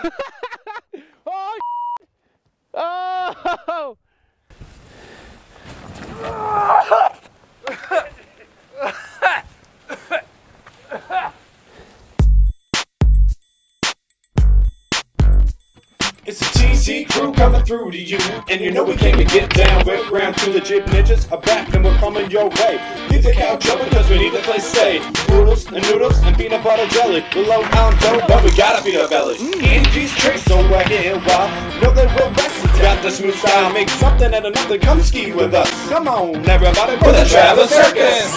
Oh, shit. Oh! It's a TC crew coming through to you, and you know we came to get down. We're round two legit ninjas are back, and we're coming your way. Get the cow jumping, cause we need a place safe. Noodles and noodles and peanut butter jelly. We're low on dough, but we gotta feed our bellies. Eat these tricks, so we're here while know that we're wrestling. Got the smooth style, make something out of nothing. Come ski with us. Come on, everybody, for the Travel Circus.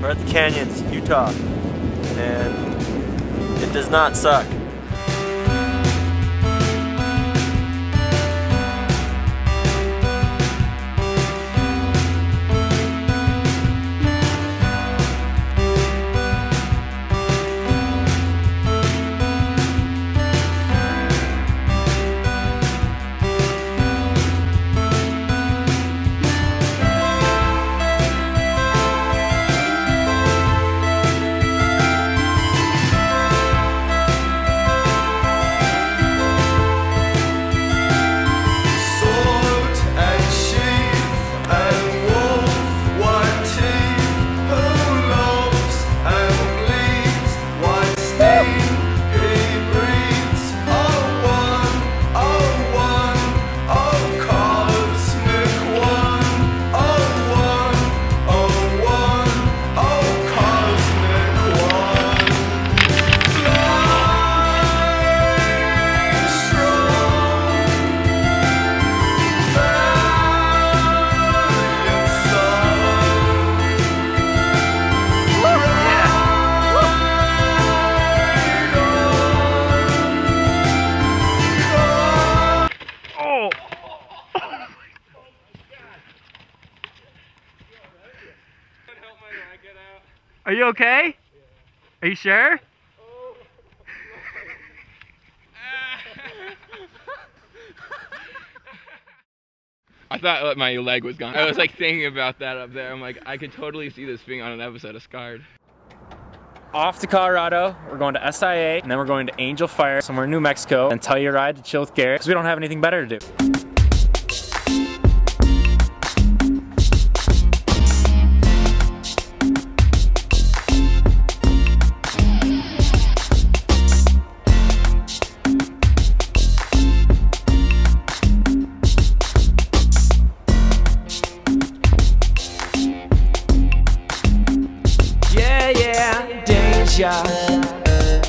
We're at the canyons, Utah, and it does not suck. Are you okay? Are you sure? Oh. I thought like, my leg was gone. I was like thinking about that up there. I'm like, I could totally see this being on an episode of Scarred. Off to Colorado, we're going to SIA, and then we're going to Angel Fire, somewhere in New Mexico, and Telluride to chill with Garrett, because we don't have anything better to do.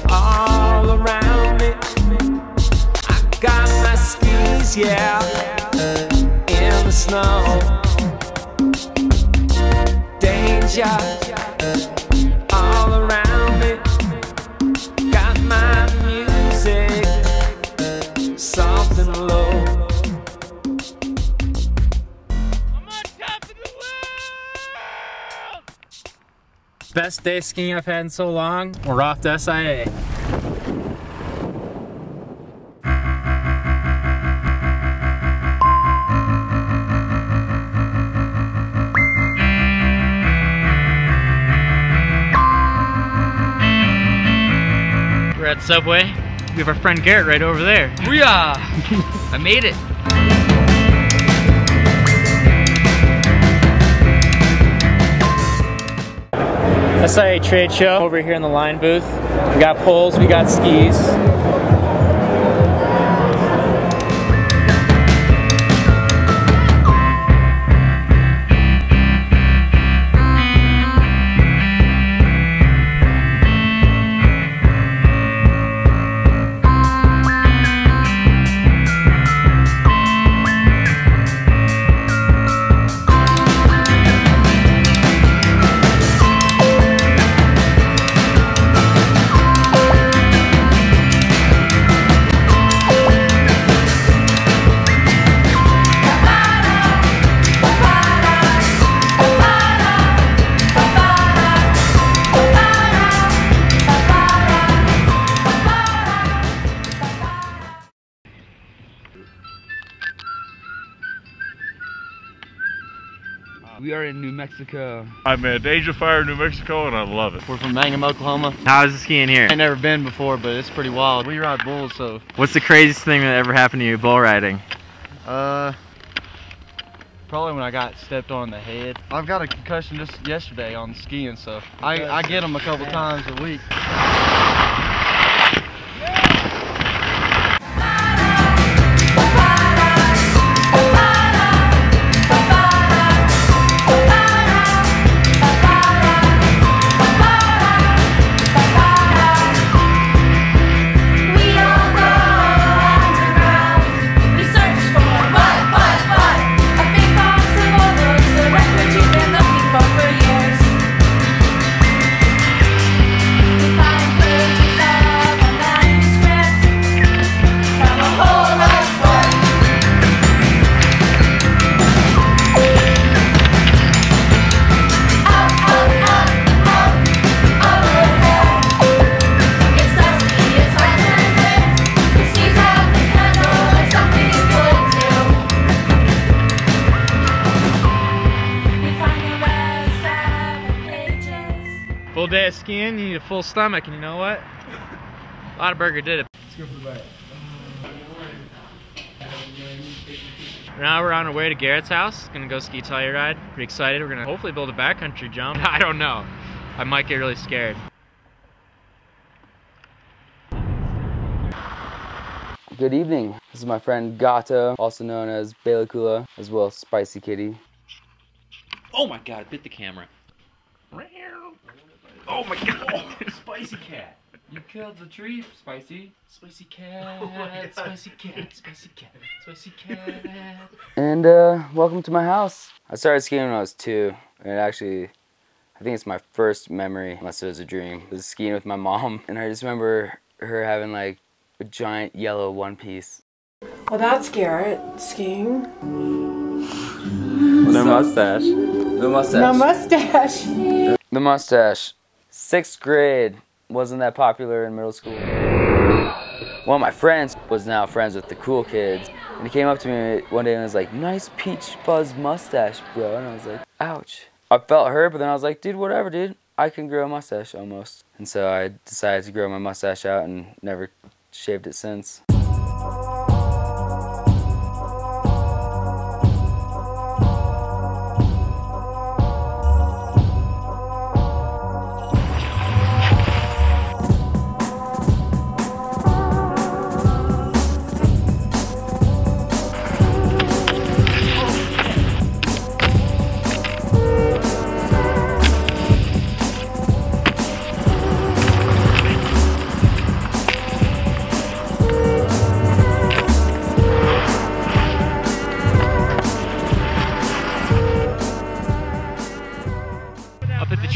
All around me, I got my skis, yeah, in the snow. Danger all around me, got my music, something low. I'm on top of the world! Best day skiing I've had in so long. We're off to SIA. We're at Subway. We have our friend Garrett right over there. Booyah! I made it. SIA trade show over here in the line booth. We got poles, we got skis. We are in New Mexico. I'm at Angel Fire, New Mexico, and I love it. We're from Mangum, Oklahoma. How is the skiing here? I've never been before, but it's pretty wild. We ride bulls, so. What's the craziest thing that ever happened to you bull riding? Probably when I got stepped on the head. I've got a concussion just yesterday on skiing stuff. So I get them a couple times a week. Full day of skiing, you need a full stomach, and you know what? Burger did it. Let's go for the back. Now we're on our way to Garrett's house. Gonna go ski Telluride. Pretty excited. We're gonna hopefully build a backcountry jump. I don't know. I might get really scared. Good evening. This is my friend Gato, also known as Bella Kula, as well as Spicy Kitty. Oh my god, I bit the camera. Oh my god! Oh, spicy cat! You killed the tree, Spicy. Spicy cat, oh spicy cat, spicy cat, spicy cat. And welcome to my house. I started skiing when I was 2, and actually, I think it's my first memory, unless it was a dream. I was skiing with my mom, and I just remember her having like a giant yellow one piece. Well, that's Garrett skiing. The mustache. The mustache. The mustache. The mustache. 6th grade wasn't that popular in middle school. One of my friends was now friends with the cool kids, and he came up to me one day and was like, "Nice peach fuzz mustache, bro." And I was like, ouch. I felt hurt, but then I was like, dude, whatever, dude. I can grow a mustache almost. And so I decided to grow my mustache out and never shaved it since.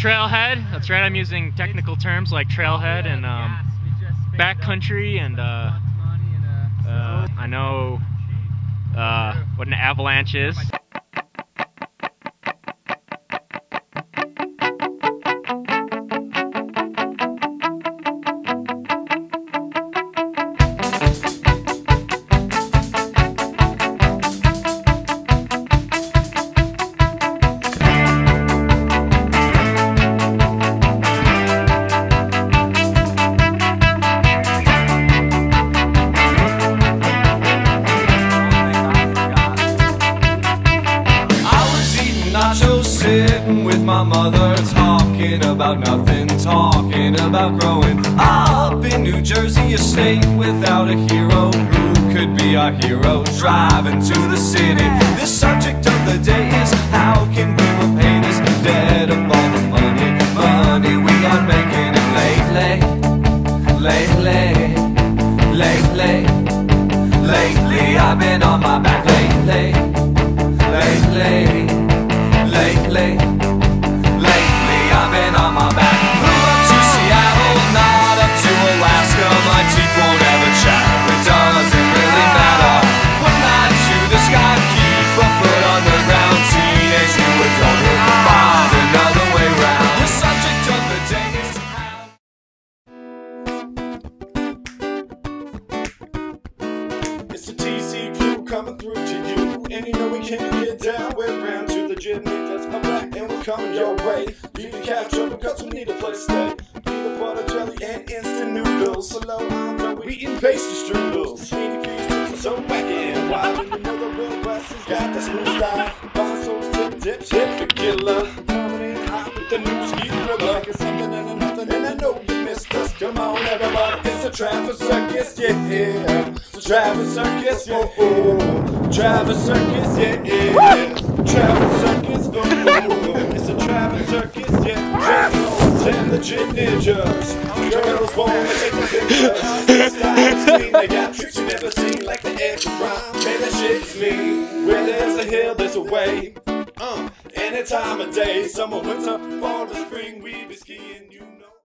Trailhead, that's right, I'm using technical terms like trailhead and backcountry and I know what an avalanche is. About growing up in New Jersey, a state without a hero. Who could be our hero? Driving to the city. The subject of the day is how can we repay this debt of all the money we are making? And lately, I've been on my back. Lately, I've been on my back. My teeth won't ever chatter, it doesn't really matter. One night to the sky, keep a foot on the ground. Teenage you adult will find another way round. The subject of the day is how. It's the TC crew coming through to you, and you know we can't get down. We're round to the gym, that's my coming your way. Leave the couch open because we need a place to stay. Peanut butter, jelly, and instant noodles. So low, I know we eating pastry strudels. Sneaky peas are so wacky and wild. And you know the real boss has got the smooth style. Bonsos, tip, dips, hit the killer. Coming in hot with the new ski thriller. Like it's something and another, and I know you missed us. Come on, everybody, it's a travel circus, yeah. It's a travel circus, yeah. Oh, travel circus, yeah. Travel circus, oh, it's a travel circus, yeah. Generals and the gym ninjas. Girls wanna take the pictures. Styles clean, they got tricks you never seen, like the extra rhyme. Man, that shit's me. Where there's a hill, there's a way. Any time of day, summer, winter, fall, or spring, we be skiing, you know.